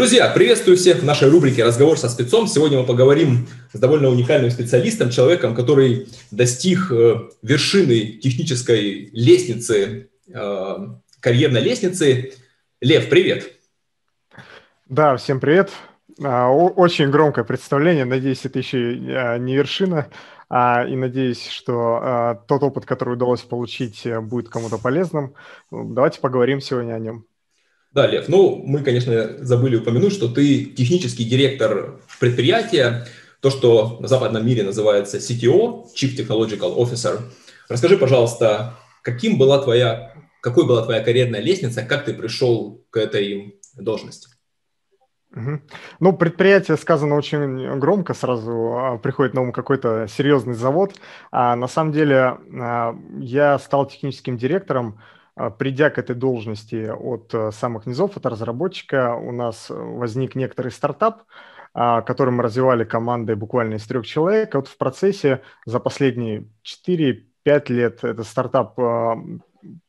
Друзья, приветствую всех в нашей рубрике «Разговор со спецом». Сегодня мы поговорим с довольно уникальным специалистом, человеком, который достиг вершины технической лестницы, карьерной лестницы. Лев, привет. Да, всем привет. Очень громкое представление. Надеюсь, это еще не вершина. И надеюсь, что тот опыт, который удалось получить, будет кому-то полезным. Давайте поговорим сегодня о нем. Да, Лев, ну мы, конечно, забыли упомянуть, что ты технический директор предприятия, то, что в западном мире называется CTO, Chief Technology Officer. Расскажи, пожалуйста, какой была твоя карьерная лестница, как ты пришел к этой должности? Ну, предприятие сказано очень громко, сразу приходит на ум какой-то серьезный завод. А на самом деле я стал техническим директором, придя к этой должности от самых низов, от разработчика. У нас возник некоторый стартап, который мы развивали командой буквально из 3 человек. Вот в процессе за последние 4-5 лет этот стартап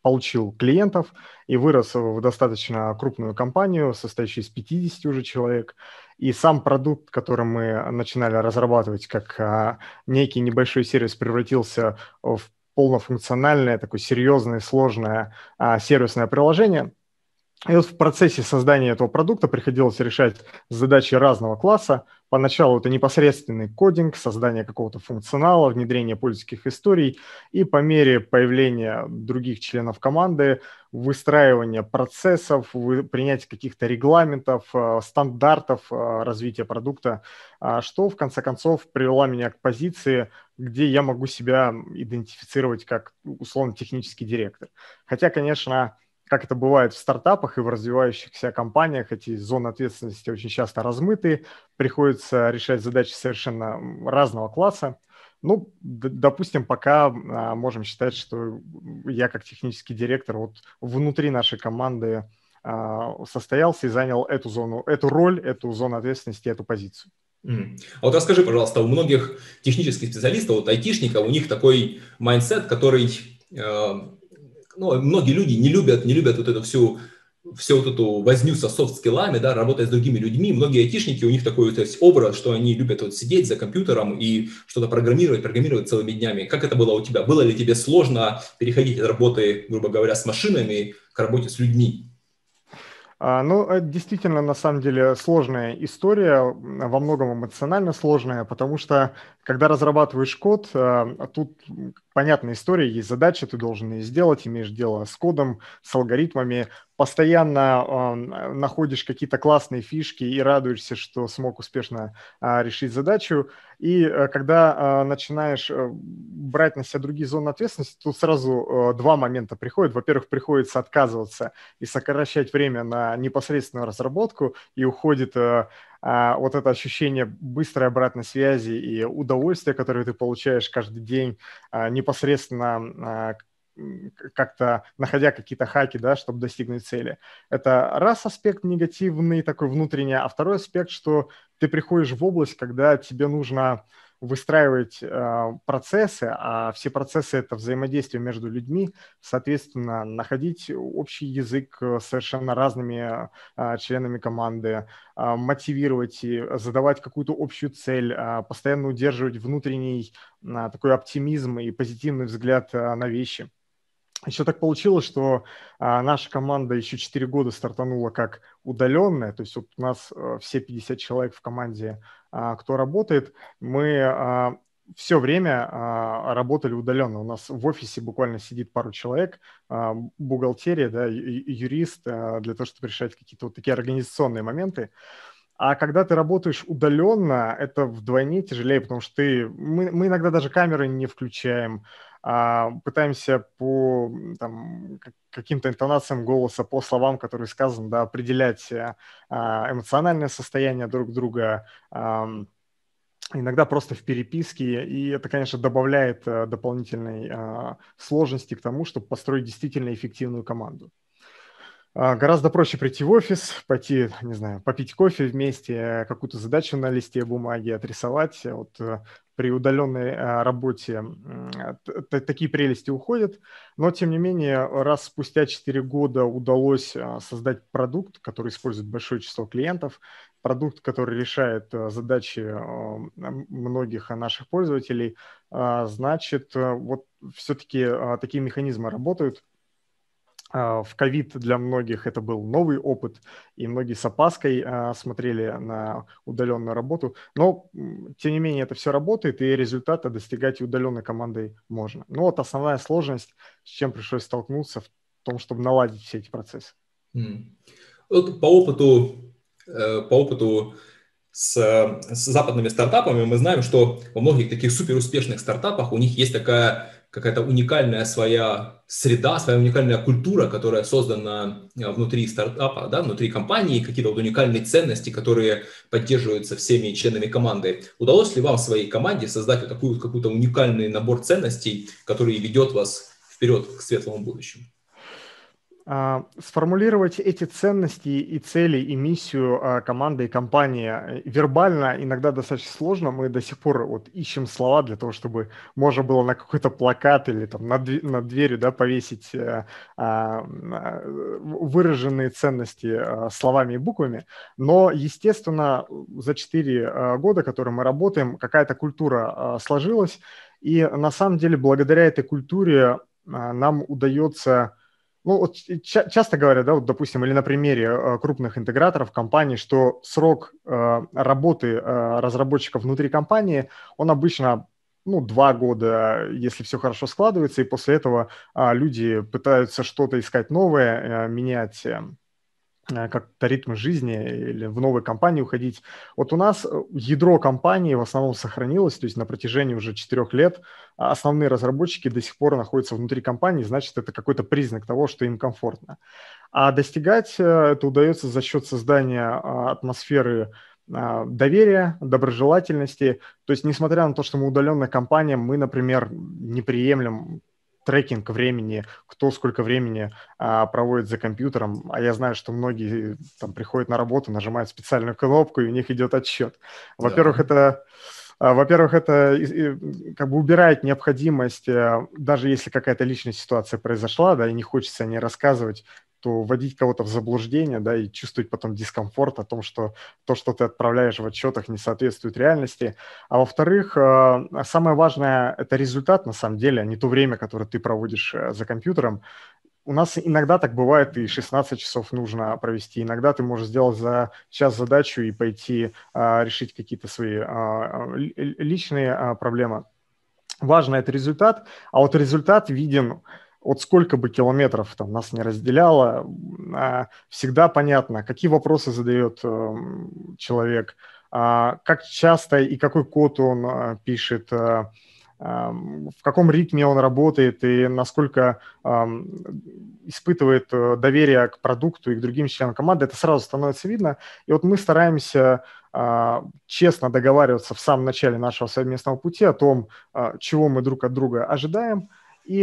получил клиентов и вырос в достаточно крупную компанию, состоящую из 50 уже человек. И сам продукт, который мы начинали разрабатывать как некий небольшой сервис, превратился в полнофункциональное, такое серьезное, сложное сервисное приложение. И вот в процессе создания этого продукта приходилось решать задачи разного класса. Поначалу это непосредственный кодинг, создание какого-то функционала, внедрение пользовательских историй. И по мере появления других членов команды, выстраивание процессов, принятие каких-то регламентов, стандартов развития продукта, что в конце концов привело меня к позиции, где я могу себя идентифицировать как условно технический директор. Хотя, конечно, как это бывает в стартапах и в развивающихся компаниях, эти зоны ответственности очень часто размыты, приходится решать задачи совершенно разного класса. Ну, допустим, пока можем считать, что я как технический директор вот внутри нашей команды состоялся и занял эту зону, эту роль, эту зону ответственности, эту позицию. А вот расскажи, пожалуйста, у многих технических специалистов, вот айтишников, у них такой майндсет, который... многие люди не любят вот эту всю вот эту возню со софт-скиллами, да, работать с другими людьми. Многие айтишники, у них такой то есть, образ, что они любят вот сидеть за компьютером и что-то программировать целыми днями. Как это было у тебя? Было ли тебе сложно переходить от работы, грубо говоря, с машинами к работе с людьми? Ну, это действительно, на самом деле, сложная история, во многом эмоционально сложная, потому что, когда разрабатываешь код, тут понятная история, есть задачи, ты должен ее сделать, имеешь дело с кодом, с алгоритмами, постоянно находишь какие-то классные фишки и радуешься, что смог успешно решить задачу. И когда начинаешь брать на себя другие зоны ответственности, тут сразу 2 момента приходят. Во-первых, приходится отказываться и сокращать время на непосредственную разработку, и уходит вот это ощущение быстрой обратной связи и удовольствия, которое ты получаешь каждый день непосредственно как-то находя какие-то хаки, да, чтобы достигнуть цели. Это раз аспект негативный, такой внутренний, а второй аспект, что ты приходишь в область, когда тебе нужно выстраивать процессы, а все процессы – это взаимодействие между людьми, соответственно, находить общий язык с совершенно разными членами команды, мотивировать и задавать какую-то общую цель, постоянно удерживать внутренний такой оптимизм и позитивный взгляд на вещи. Еще так получилось, что наша команда еще 4 года стартанула как удаленная, то есть вот у нас все 50 человек в команде, кто работает, мы все время работали удаленно. У нас в офисе буквально сидит пару человек, бухгалтерия, да, юрист, для того, чтобы решать какие-то вот такие организационные моменты. А когда ты работаешь удаленно, это вдвойне тяжелее, потому что мы иногда даже камеры не включаем, пытаемся по каким-то интонациям голоса, по словам, которые сказаны, да, определять эмоциональное состояние друг друга, иногда просто в переписке, и это, конечно, добавляет дополнительной сложности к тому, чтобы построить действительно эффективную команду. Гораздо проще прийти в офис, пойти, не знаю, попить кофе вместе, какую-то задачу на листе бумаги отрисовать. Вот при удаленной работе такие прелести уходят. Но, тем не менее, раз спустя 4 года удалось создать продукт, который использует большое число клиентов, продукт, который решает задачи многих наших пользователей, значит, вот все-таки такие механизмы работают. В ковид для многих это был новый опыт, и многие с опаской смотрели на удаленную работу. Но, тем не менее, это все работает, и результата достигать удаленной командой можно. Но вот основная сложность, с чем пришлось столкнуться, в том, чтобы наладить все эти процессы. По опыту с западными стартапами мы знаем, что во многих таких суперуспешных стартапах у них есть такая какая-то уникальная своя среда, своя уникальная культура, которая создана внутри стартапа, да, внутри компании, какие-то вот уникальные ценности, которые поддерживаются всеми членами команды. Удалось ли вам своей команде создать вот такую какой-то уникальный набор ценностей, который ведет вас вперед к светлому будущему? Сформулировать эти ценности и цели, и миссию команды и компании вербально иногда достаточно сложно. Мы до сих пор вот ищем слова для того, чтобы можно было на какой-то плакат или там над дверью, да, повесить выраженные ценности словами и буквами. Но, естественно, за 4 года, которые мы работаем, какая-то культура сложилась. И на самом деле благодаря этой культуре нам удается... Ну, вот часто говорят, да, вот, допустим, или на примере крупных интеграторов компаний, что срок работы разработчиков внутри компании, он обычно, 2 года, если все хорошо складывается, и после этого люди пытаются что-то искать новое, менять как-то ритм жизни или в новой компании уходить. Вот у нас ядро компании в основном сохранилось, то есть на протяжении уже 4 лет основные разработчики до сих пор находятся внутри компании, значит, это какой-то признак того, что им комфортно. А достигать это удается за счет создания атмосферы доверия, доброжелательности. То есть несмотря на то, что мы удаленная компания, мы, например, не приемлем трекинг времени, кто сколько времени проводит за компьютером. А я знаю, что многие там приходят на работу, нажимают специальную кнопку, и у них идет отсчет. Во-первых, это как бы убирает необходимость, даже если какая-то личная ситуация произошла, да, и не хочется о ней рассказывать, то вводить кого-то в заблуждение, да, и чувствовать потом дискомфорт о том, что то, что ты отправляешь в отчетах, не соответствует реальности. А во-вторых, самое важное – это результат, на самом деле, а не то время, которое ты проводишь за компьютером. У нас иногда так бывает, и 16 часов нужно провести. Иногда ты можешь сделать за час задачу и пойти решить какие-то свои личные проблемы. Важно – это результат, а вот результат виден. Вот сколько бы километров там нас не разделяло, всегда понятно, какие вопросы задает человек, как часто и какой код он пишет, в каком ритме он работает и насколько испытывает доверие к продукту и к другим членам команды. Это сразу становится видно. И вот мы стараемся честно договариваться в самом начале нашего совместного пути о том, чего мы друг от друга ожидаем. И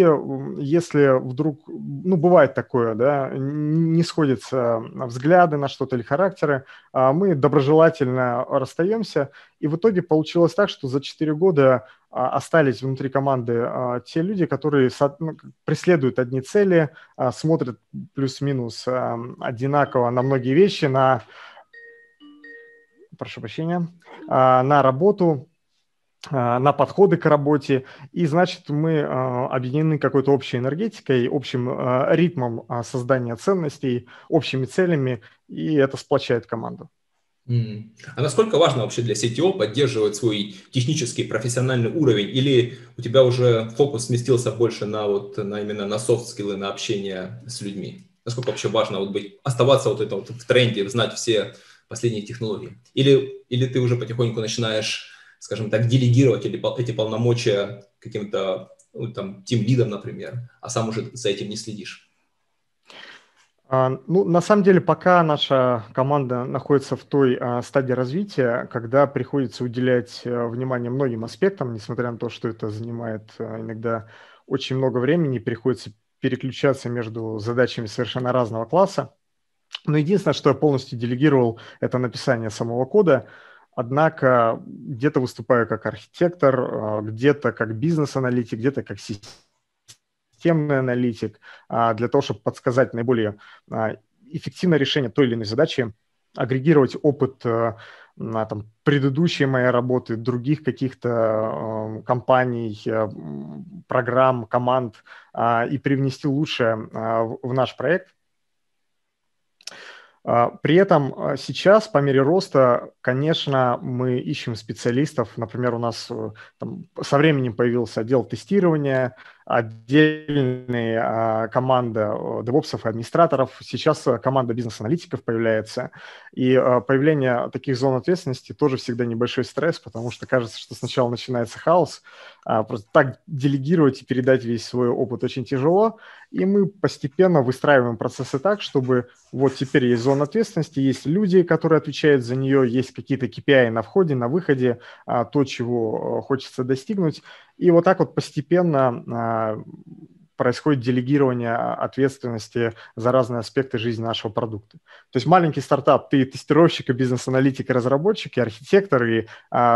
если вдруг, бывает такое, да, не сходятся взгляды на что-то или характеры, мы доброжелательно расстаемся. И в итоге получилось так, что за 4 года остались внутри команды те люди, которые преследуют одни цели, смотрят плюс-минус одинаково на многие вещи, на работу, на подходы к работе, и, значит, мы объединены какой-то общей энергетикой, общим ритмом создания ценностей, общими целями, и это сплочает команду. А насколько важно вообще для CTO поддерживать свой технический, профессиональный уровень, или у тебя уже фокус сместился больше именно на софт-скиллы, на общение с людьми? Насколько вообще важно оставаться в тренде, знать все последние технологии? Или ты уже потихоньку начинаешь, скажем так, делегировать эти полномочия каким-то тимлидом, например, а сам уже за этим не следишь? На самом деле, пока наша команда находится в той стадии развития, когда приходится уделять внимание многим аспектам, несмотря на то, что это занимает иногда очень много времени, приходится переключаться между задачами совершенно разного класса. Но единственное, что я полностью делегировал, это написание самого кода. Однако где-то выступаю как архитектор, где-то как бизнес-аналитик, где-то как системный аналитик, для того, чтобы подсказать наиболее эффективное решение той или иной задачи, агрегировать опыт предыдущей моей работы, других каких-то компаний, программ, команд и привнести лучшее в наш проект. При этом сейчас по мере роста, конечно, мы ищем специалистов. Например, у нас со временем появился отдел тестирования, отдельная команда DevOps и администраторов. Сейчас команда бизнес-аналитиков появляется. И появление таких зон ответственности тоже всегда небольшой стресс, потому что кажется, что сначала начинается хаос. Просто так делегировать и передать весь свой опыт очень тяжело. И мы постепенно выстраиваем процессы так, чтобы вот теперь есть зона ответственности, есть люди, которые отвечают за нее, есть какие-то KPI на входе, на выходе, то, чего хочется достигнуть. И вот так вот постепенно происходит делегирование ответственности за разные аспекты жизни нашего продукта. То есть маленький стартап, ты тестировщик, и бизнес-аналитик, и разработчик, и архитектор, и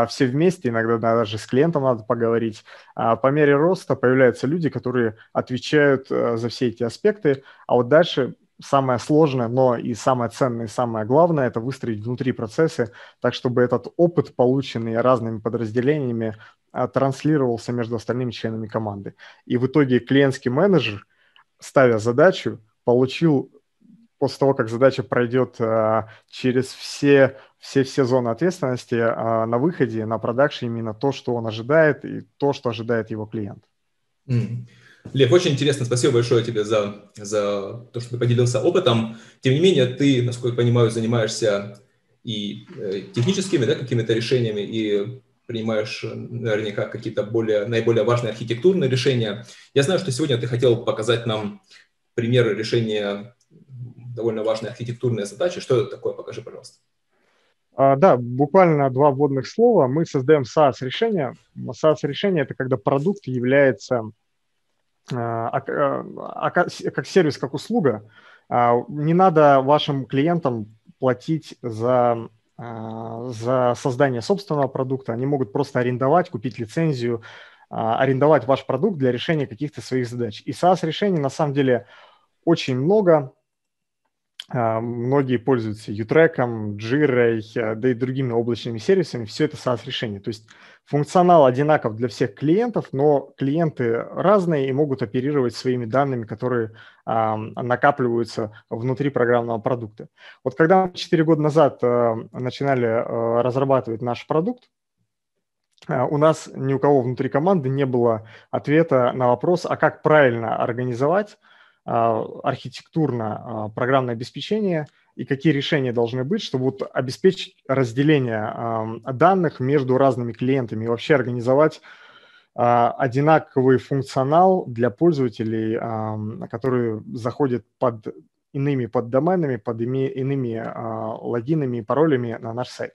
все вместе, иногда даже с клиентом надо поговорить. По мере роста появляются люди, которые отвечают за все эти аспекты, а вот дальше самое сложное, но и самое ценное, и самое главное – это выстроить внутри процессы, так чтобы этот опыт, полученный разными подразделениями, транслировался между остальными членами команды. И в итоге клиентский менеджер, ставя задачу, получил, после того, как задача пройдет через все зоны ответственности, на выходе, на продакшн именно то, что он ожидает, и то, что ожидает его клиент. Лев, очень интересно. Спасибо большое тебе за то, что ты поделился опытом. Тем не менее, ты, насколько я понимаю, занимаешься и техническими какими-то решениями, и принимаешь наверняка какие-то наиболее важные архитектурные решения. Я знаю, что сегодня ты хотел показать нам примеры решения довольно важной архитектурной задачи. Что это такое? Покажи, пожалуйста. Да, буквально два вводных слова. Мы создаем SaaS-решение. SaaS-решение – это когда продукт является как сервис, как услуга. Не надо вашим клиентам платить за создание собственного продукта, они могут просто арендовать, купить лицензию, арендовать ваш продукт для решения каких-то своих задач. И SaaS-решений на самом деле очень много. Многие пользуются U-Track, Jira, да и другими облачными сервисами. Все это SaaS-решения. То есть функционал одинаков для всех клиентов, но клиенты разные и могут оперировать своими данными, которые накапливаются внутри программного продукта. Вот когда мы 4 года назад начинали разрабатывать наш продукт, у нас ни у кого внутри команды не было ответа на вопрос, а как правильно организовать архитектурно программное обеспечение и какие решения должны быть, чтобы вот обеспечить разделение данных между разными клиентами и вообще организовать одинаковый функционал для пользователей, которые заходят под иными поддоменами, под иными логинами и паролями на наш сайт.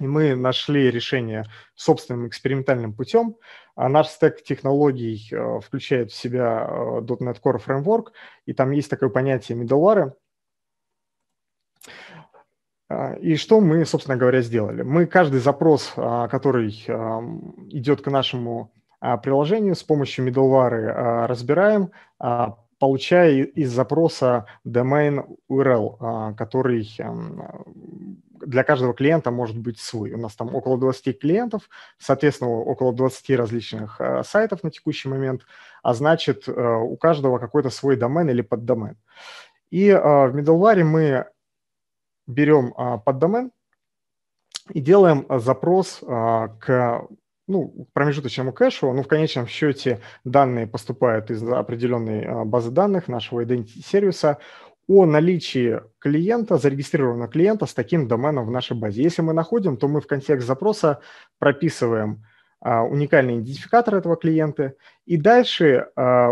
И мы нашли решение собственным экспериментальным путем. Наш стек технологий включает в себя .NET Core Framework, и там есть такое понятие middleware. И что мы, собственно говоря, сделали? Мы каждый запрос, который идет к нашему приложению, с помощью middleware разбираем, получая из запроса domain URL, который для каждого клиента может быть свой. У нас там около 20 клиентов, соответственно, около 20 различных сайтов на текущий момент, а значит, у каждого какой-то свой домен или поддомен. И в middleware мы берем поддомен и делаем запрос к промежуточному кэшу, в конечном счете данные поступают из определенной базы данных нашего identity-сервиса о наличии клиента, зарегистрированного клиента с таким доменом в нашей базе. Если мы находим, то мы в контекст запроса прописываем уникальный идентификатор этого клиента, и дальше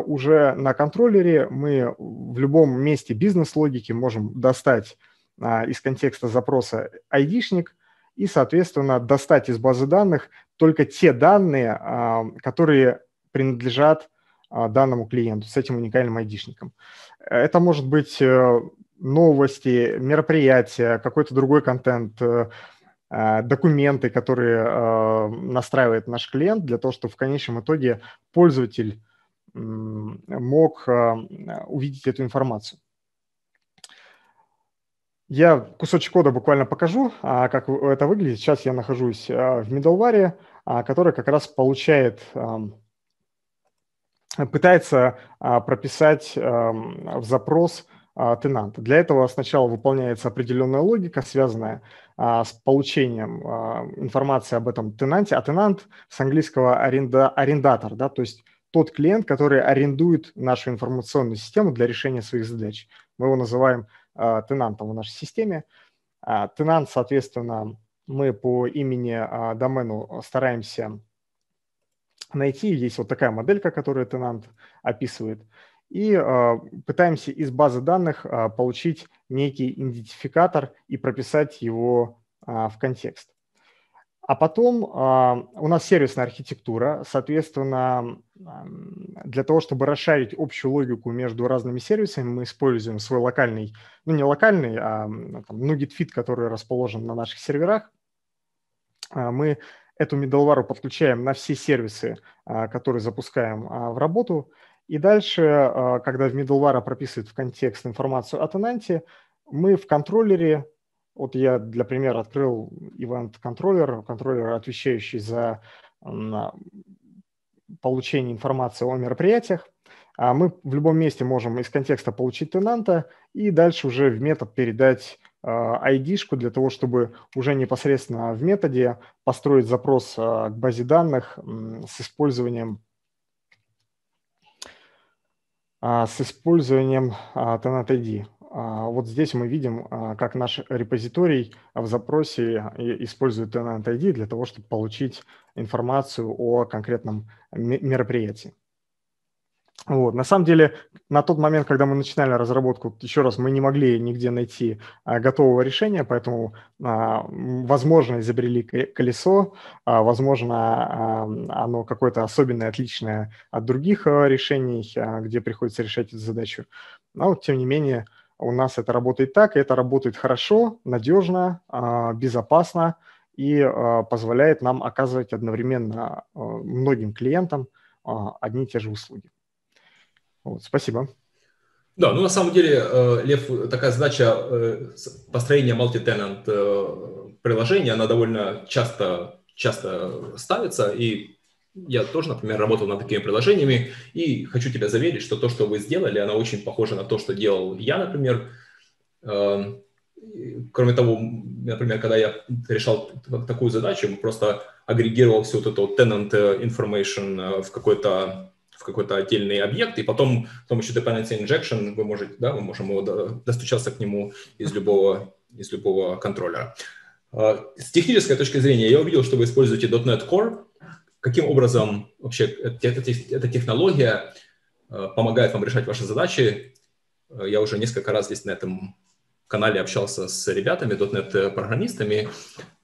уже на контроллере мы в любом месте бизнес-логики можем достать из контекста запроса ID-шник и, соответственно, достать из базы данных только те данные, которые принадлежат данному клиенту с этим уникальным ID-шником. Это может быть новости, мероприятия, какой-то другой контент, документы, которые настраивает наш клиент, для того, чтобы в конечном итоге пользователь мог увидеть эту информацию. Я кусочек кода буквально покажу, как это выглядит. Сейчас я нахожусь в middleware, который как раз пытается прописать в запрос тенант. Для этого сначала выполняется определенная логика, связанная с получением информации об этом тенанте. А тенант с английского арендатор, да, то есть тот клиент, который арендует нашу информационную систему для решения своих задач. Мы его называем тенантом в нашей системе. Тенант, соответственно, мы по имени домену стараемся найти. Есть вот такая моделька, которую тенант описывает. И пытаемся из базы данных получить некий идентификатор и прописать его в контекст. А потом у нас сервисная архитектура, соответственно, для того, чтобы расширить общую логику между разными сервисами, мы используем свой локальный, ну не локальный, а Nuget feed, который расположен на наших серверах. Мы эту middleware подключаем на все сервисы, которые запускаем в работу. И дальше, когда в middleware прописывает в контекст информацию о тенанте, мы в контроллере, вот я для примера открыл event-контроллер, контроллер, отвечающий за получение информации о мероприятиях, мы в любом месте можем из контекста получить тенанта и дальше уже в метод передать ID-шку для того, чтобы уже непосредственно в методе построить запрос к базе данных с использованием .NET ID. Вот здесь мы видим, как наш репозиторий в запросе использует .NET ID для того, чтобы получить информацию о конкретном мероприятии. Вот. На самом деле, на тот момент, когда мы начинали разработку, еще раз, мы не могли нигде найти готового решения, поэтому, возможно, изобрели колесо, возможно, оно какое-то особенное, отличное от других решений, где приходится решать эту задачу. Но, тем не менее, у нас это работает так, и это работает хорошо, надежно, безопасно и позволяет нам оказывать одновременно многим клиентам одни и те же услуги. Вот, спасибо. Да, ну на самом деле, Лев, такая задача построения multi-tenant приложения, она довольно часто ставится, и я тоже, например, работал над такими приложениями, и хочу тебя заверить, что то, что вы сделали, оно очень похоже на то, что делал я, например. Кроме того, например, когда я решал такую задачу, просто агрегировал всю вот эту вот tenant information в какой-то отдельный объект, и потом с помощью dependency injection вы можете, да, мы можем его достучаться к нему из любого контроллера. С технической точки зрения я увидел, что вы используете .NET Core. Каким образом вообще эта технология помогает вам решать ваши задачи? Я уже несколько раз здесь на этом канале общался с ребятами, .NET-программистами,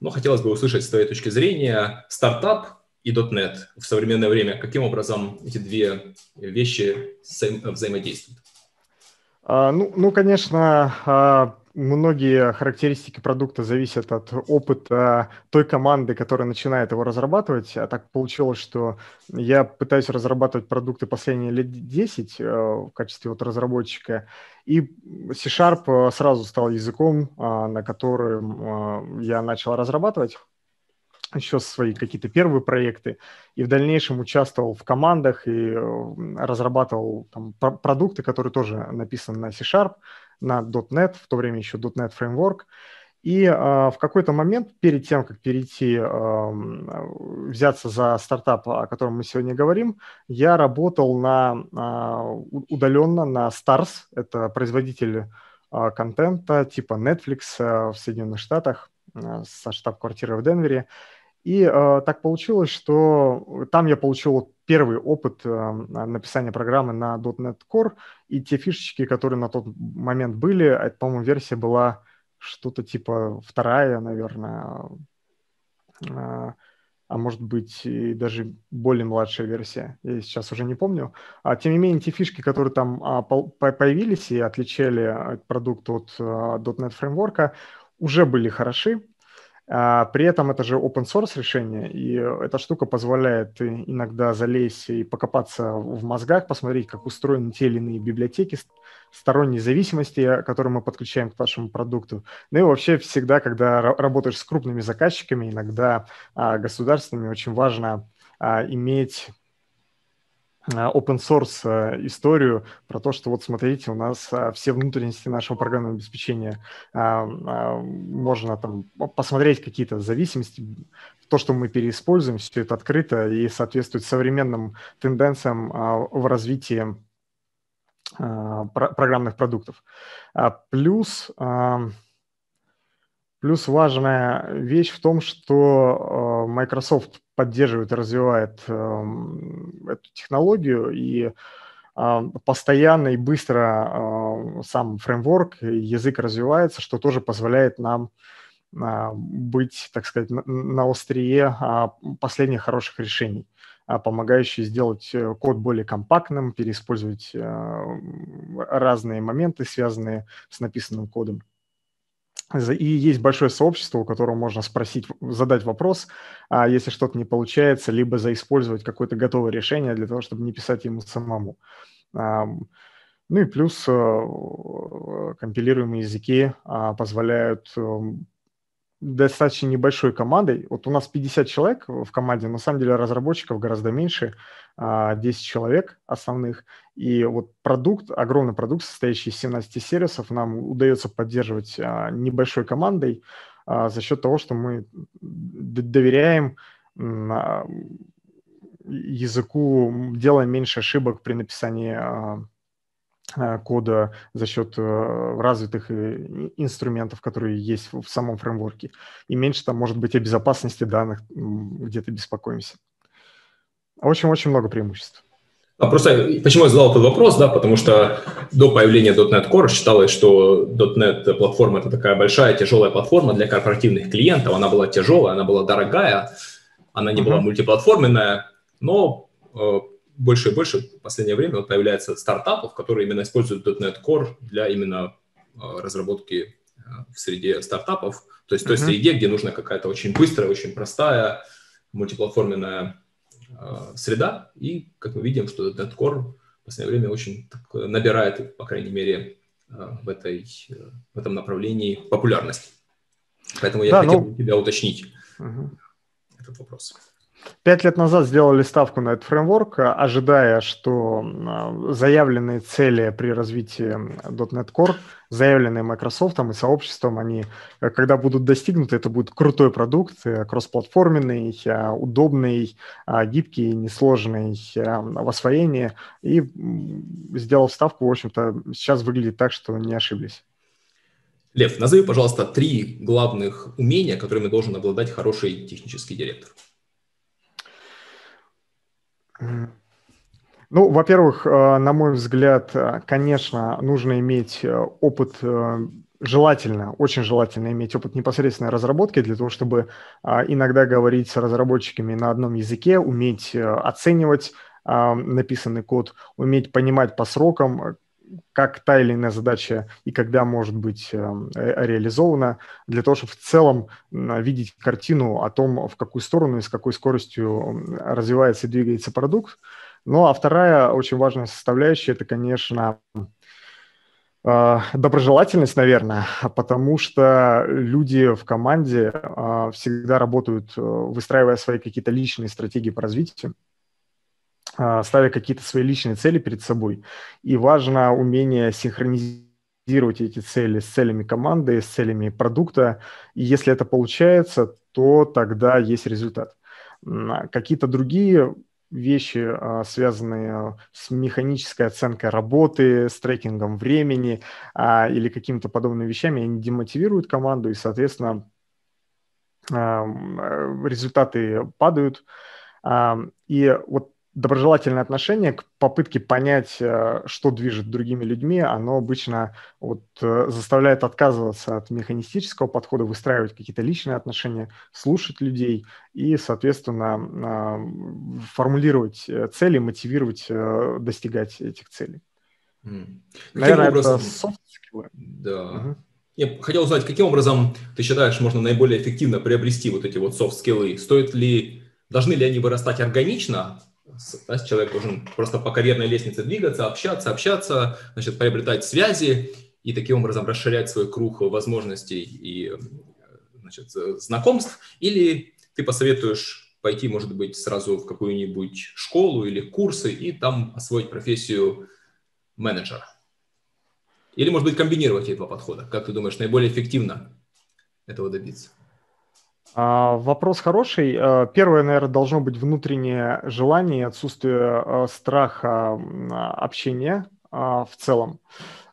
но хотелось бы услышать с твоей точки зрения стартап и .NET в современное время. Каким образом эти две вещи взаимодействуют? Ну, конечно, многие характеристики продукта зависят от опыта той команды, которая начинает его разрабатывать. А так получилось, что я пытаюсь разрабатывать продукты последние лет 10 в качестве вот разработчика. И C# сразу стал языком, на котором я начал разрабатывать еще свои какие-то первые проекты, и в дальнейшем участвовал в командах и разрабатывал там продукты, которые тоже написаны на C#, на .NET, в то время еще .NET Framework. И в какой-то момент, перед тем, как перейти, взяться за стартап, о котором мы сегодня говорим, я работал удаленно на Stars, это производитель контента типа Netflix в Соединенных Штатах, со штаб-квартиры в Денвере. И так получилось, что там я получил первый опыт написания программы на .NET Core, и те фишечки, которые на тот момент были, это, по-моему, версия была что-то типа 2, наверное, а может быть и даже более младшая версия, я сейчас уже не помню. Тем не менее, те фишки, которые там появились и отличали продукт от .NET фреймворка, уже были хороши. При этом это же open source решение, и эта штука позволяет иногда залезть и покопаться в мозгах, посмотреть, как устроены те или иные библиотеки, сторонние зависимости, которые мы подключаем к нашему продукту. Ну и вообще всегда, когда работаешь с крупными заказчиками, иногда государственными, очень важно иметь open source историю про то, что вот смотрите, у нас все внутренности нашего программного обеспечения, можно там посмотреть какие-то зависимости, то, что мы переиспользуем, все это открыто и соответствует современным тенденциям в развитии программных продуктов. Плюс важная вещь в том, что Microsoft поддерживает и развивает эту технологию, и постоянно и быстро сам фреймворк, язык развивается, что тоже позволяет нам быть, так сказать, на острие последних хороших решений, помогающие сделать код более компактным, переиспользовать разные моменты, связанные с написанным кодом. И есть большое сообщество, у которого можно спросить, задать вопрос, если что-то не получается, либо заиспользовать какое-то готовое решение для того, чтобы не писать ему самому. Ну и плюс компилируемые языки позволяют достаточно небольшой командой. Вот у нас 50 человек в команде, на самом деле разработчиков гораздо меньше, 10 человек основных. И вот продукт, огромный продукт, состоящий из 17 сервисов, нам удается поддерживать небольшой командой за счет того, что мы доверяем языку, делаем меньше ошибок при написании кода за счет развитых инструментов, которые есть в самом фреймворке. И меньше там может быть о безопасности данных, где-то беспокоимся. Очень-очень много преимуществ. Просто почему я задал этот вопрос, да, потому что до появления .NET Core считалось, что .NET платформа – это такая большая, тяжелая платформа для корпоративных клиентов. Она была тяжелая, она была дорогая, она не была мультиплатформенная, но больше и больше в последнее время появляется стартапов, которые именно используют .NET Core для именно разработки в среде стартапов, то есть в той среде, где нужна какая-то очень быстрая, очень простая мультиплатформенная среда. И, как мы видим, что .NET Core в последнее время очень набирает, по крайней мере, в этом направлении популярность. Поэтому я хотел бы тебя уточнить этот вопрос. 5 лет назад сделали ставку на этот фреймворк, ожидая, что заявленные цели при развитии .NET Core, заявленные Microsoft и сообществом, они, когда будут достигнуты, это будет крутой продукт, кроссплатформенный, удобный, гибкий, несложный в освоении. И сделав ставку, в общем-то, сейчас выглядит так, что не ошиблись. Лев, назови, пожалуйста, 3 главных умения, которыми должен обладать хороший технический директор. Ну, во-первых, на мой взгляд, конечно, нужно иметь опыт, желательно, очень желательно иметь опыт непосредственной разработки для того, чтобы иногда говорить с разработчиками на одном языке, уметь оценивать написанный код, уметь понимать по срокам, как та или иная задача и когда может быть реализована, для того, чтобы в целом видеть картину о том, в какую сторону и с какой скоростью развивается и двигается продукт. Ну, а вторая очень важная составляющая – это, конечно, доброжелательность, наверное, потому что люди в команде всегда работают, выстраивая свои какие-то личные стратегии по развитию, ставя какие-то свои личные цели перед собой. И важно умение синхронизировать эти цели с целями команды, с целями продукта. И если это получается, то тогда есть результат. Какие-то другие вещи, связанные с механической оценкой работы, с трекингом времени или какими-то подобными вещами, они демотивируют команду, и, соответственно, результаты падают. И вот доброжелательное отношение к попытке понять, что движет другими людьми, оно обычно вот заставляет отказываться от механистического подхода, выстраивать какие-то личные отношения, слушать людей и, соответственно, формулировать цели, мотивировать достигать этих целей. Наверное, это софт-скиллы. Да. Я хотел узнать, каким образом ты считаешь, можно наиболее эффективно приобрести вот эти вот софт-скиллы? Стоит ли, должны ли они вырастать органично? Да, человек должен просто по карьерной лестнице двигаться, общаться, значит, приобретать связи и таким образом расширять свой круг возможностей и, значит, знакомств. Или ты посоветуешь пойти, может быть, сразу в какую-нибудь школу или курсы и там освоить профессию менеджера? Или, может быть, комбинировать эти два подхода? Как ты думаешь, наиболее эффективно этого добиться? Вопрос хороший. Первое, наверное, должно быть внутреннее желание, отсутствие страха общения в целом.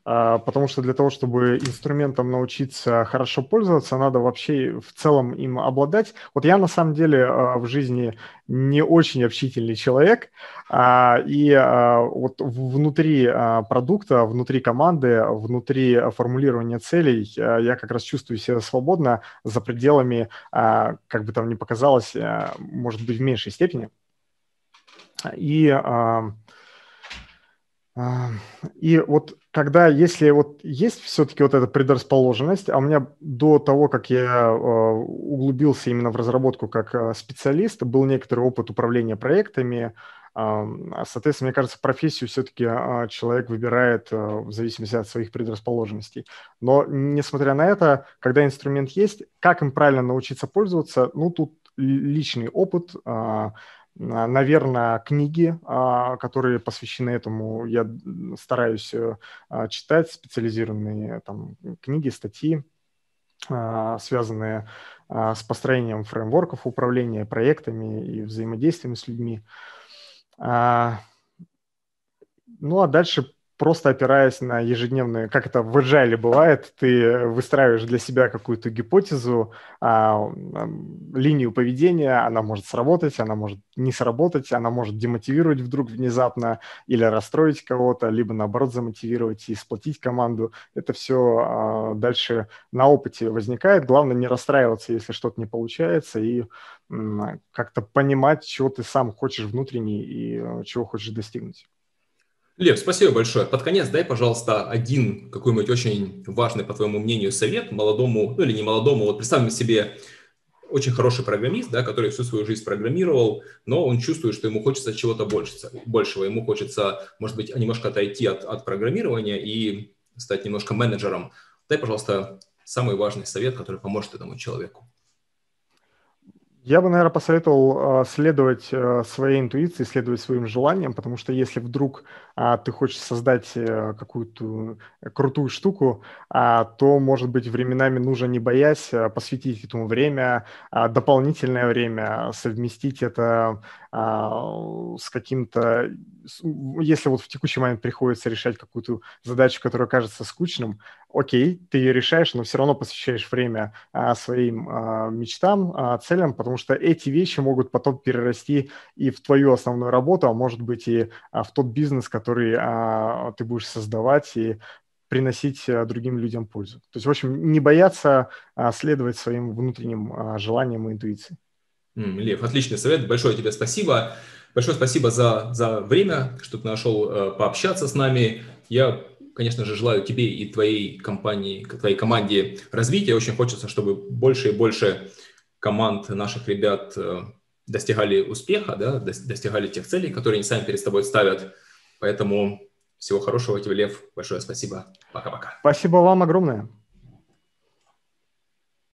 Потому что для того, чтобы инструментом научиться хорошо пользоваться, надо вообще в целом им обладать. Вот я на самом деле в жизни не очень общительный человек, и вот внутри продукта, внутри команды, внутри формулирования целей я как раз чувствую себя свободно за пределами, как бы там ни показалось, может быть, в меньшей степени. И вот когда, если вот есть все-таки вот эта предрасположенность, а у меня до того, как я углубился именно в разработку как специалист, был некоторый опыт управления проектами. Соответственно, мне кажется, профессию все-таки человек выбирает в зависимости от своих предрасположенностей. Но несмотря на это, когда инструмент есть, как им правильно научиться пользоваться, ну тут личный опыт. Наверное, книги, которые посвящены этому, я стараюсь читать, специализированные там, книги, статьи, связанные с построением фреймворков управления проектами и взаимодействием с людьми. Ну а дальше просто опираясь на ежедневные, как это в agile бывает, ты выстраиваешь для себя какую-то гипотезу, линию поведения, она может сработать, она может не сработать, она может демотивировать вдруг внезапно или расстроить кого-то, либо наоборот замотивировать и сплотить команду. Это все дальше на опыте возникает. Главное не расстраиваться, если что-то не получается, и как-то понимать, чего ты сам хочешь внутренне и чего хочешь достигнуть. Лев, спасибо большое. Под конец дай, пожалуйста, один какой-нибудь очень важный, по твоему мнению, совет молодому, ну или не молодому, вот представим себе очень хороший программист, да, который всю свою жизнь программировал, но он чувствует, что ему хочется чего-то большего, ему хочется, может быть, немножко отойти от программирования и стать немножко менеджером. Дай, пожалуйста, самый важный совет, который поможет этому человеку. Я бы, наверное, посоветовал следовать своей интуиции, следовать своим желаниям, потому что если вдруг ты хочешь создать какую-то крутую штуку, то, может быть, временами нужно, не боясь, посвятить этому время, дополнительное время, совместить это с каким-то... Если вот в текущий момент приходится решать какую-то задачу, которая кажется скучным, окей, ты ее решаешь, но все равно посвящаешь время своим мечтам, целям, потому что эти вещи могут потом перерасти и в твою основную работу, а может быть и в тот бизнес, который ты будешь создавать и приносить другим людям пользу. То есть, в общем, не бояться следовать своим внутренним желаниям и интуиции. Лев, отличный совет. Большое тебе спасибо. Большое спасибо за время, что ты нашел пообщаться с нами. Я, конечно же, желаю тебе и твоей компании, твоей команде развития. Очень хочется, чтобы больше и больше команд наших ребят достигали успеха, да, достигали тех целей, которые они сами перед собой ставят. Поэтому всего хорошего тебе, Лев. Большое спасибо. Пока-пока. Спасибо вам огромное.